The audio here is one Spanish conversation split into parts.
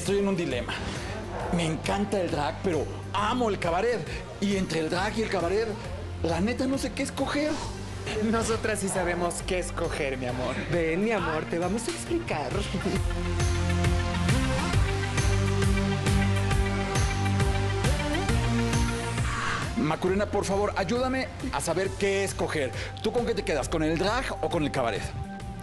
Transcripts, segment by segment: estoy en un dilema. Me encanta el drag, pero amo el cabaret. Y entre el drag y el cabaret, la neta no sé qué escoger. Nosotras sí sabemos qué escoger, mi amor. Ven, mi amor, te vamos a explicar. Macarena, por favor, ayúdame a saber qué escoger. ¿Tú con qué te quedas? ¿Con el drag o con el cabaret?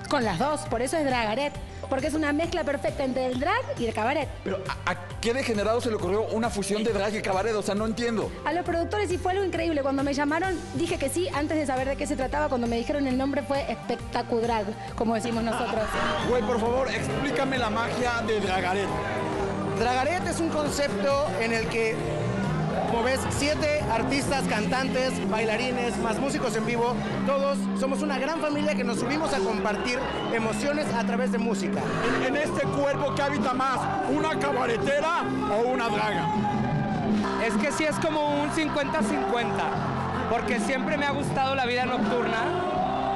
Con las dos, por eso es Dragaret. Porque es una mezcla perfecta entre el drag y el cabaret. Pero ¿a qué degenerado se le ocurrió una fusión de drag y cabaret? O sea, no entiendo. A los productores, y fue algo increíble. Cuando me llamaron, dije que sí, antes de saber de qué se trataba. Cuando me dijeron el nombre fue Espectacudrag, como decimos nosotros. Güey, por favor, explícame la magia de Dragaret. Dragaret es un concepto en el que... Como ves, 7 artistas, cantantes, bailarines, más músicos en vivo. Todos somos una gran familia que nos subimos a compartir emociones a través de música. En este cuerpo, ¿qué habita más? ¿Una cabaretera o una draga? Es que sí es como un 50-50, porque siempre me ha gustado la vida nocturna.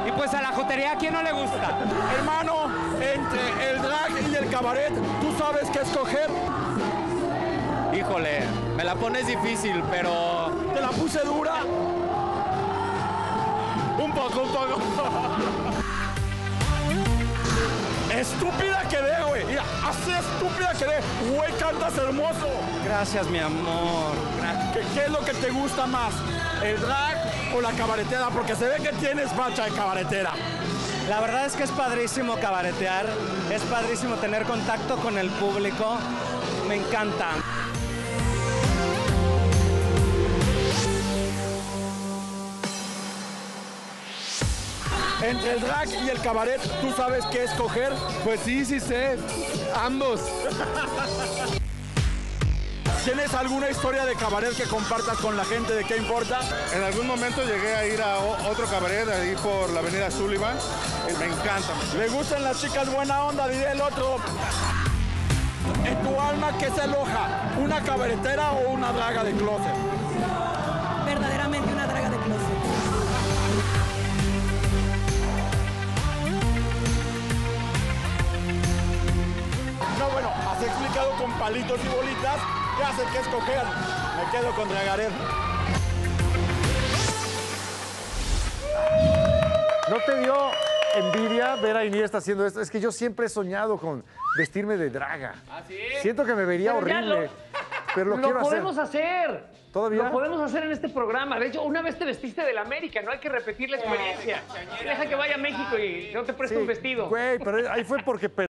Y pues a la jotería, ¿a quién no le gusta? Hermano, entre el drag y el cabaret, ¿tú sabes qué escoger? Híjole, me la pones difícil, pero... ¿Te la puse dura? Un poco. ¡Estúpida quedé, güey! Mira, así estúpida quedé. Güey, cantas hermoso. Gracias, mi amor. ¿Qué es lo que te gusta más? ¿El drag o la cabaretera? Porque se ve que tienes facha de cabaretera. La verdad es que es padrísimo cabaretear. Es padrísimo tener contacto con el público. Me encanta. Entre el drag y el cabaret, ¿tú sabes qué escoger? Pues sí, sí sé. Ambos. ¿Tienes alguna historia de cabaret que compartas con la gente de Qué Importa? En algún momento llegué a ir a otro cabaret, ahí por la avenida Sullivan. Me encanta. ¿Le gustan las chicas buena onda? Diré el otro. ¿En tu alma qué se aloja? ¿Una cabaretera o una draga de closet? Verdaderamente una draga de closet. No, bueno, has explicado con palitos y bolitas. Ya sé qué escoger. Me quedo con Dragaret. ¿No te dio envidia ver a Iniesta haciendo esto? Es que yo siempre he soñado con vestirme de draga. ¿Ah, sí? Siento que me vería horrible, pero lo quiero hacer. Lo podemos hacer. ¿Todavía? Lo podemos hacer en este programa. De hecho, una vez te vestiste del América, no hay que repetir la experiencia. Deja que vaya a México y no te preste un vestido. Güey, pero ahí fue porque...